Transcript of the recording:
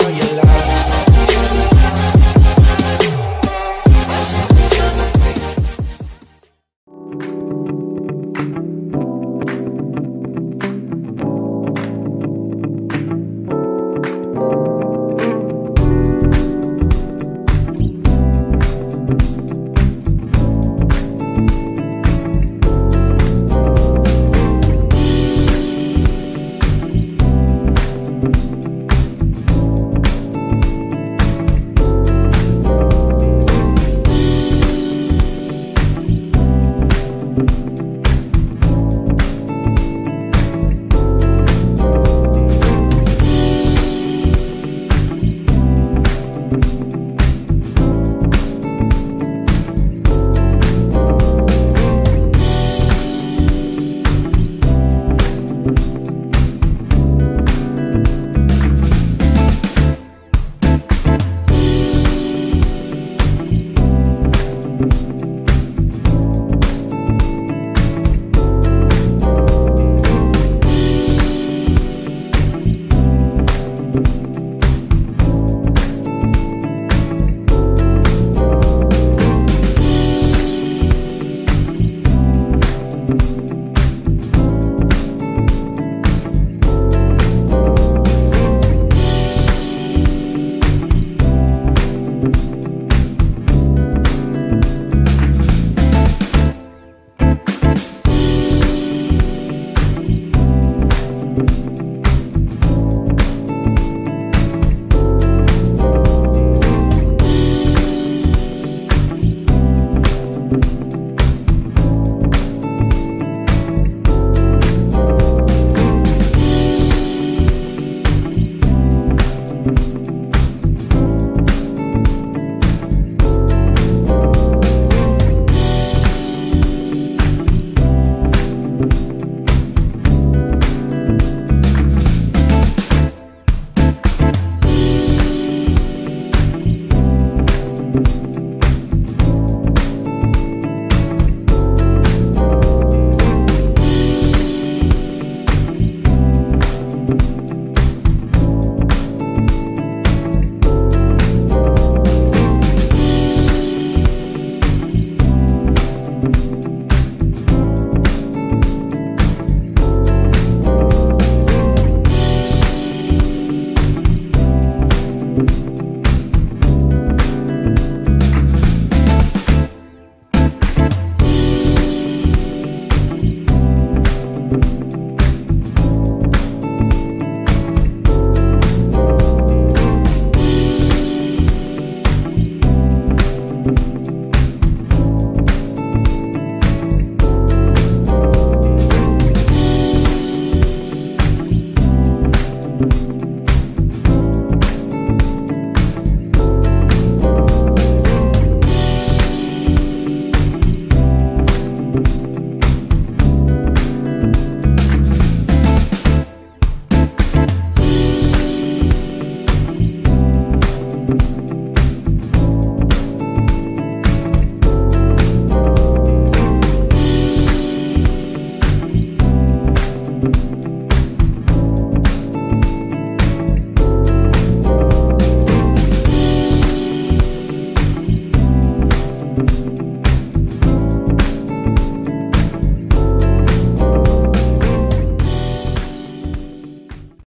for your love.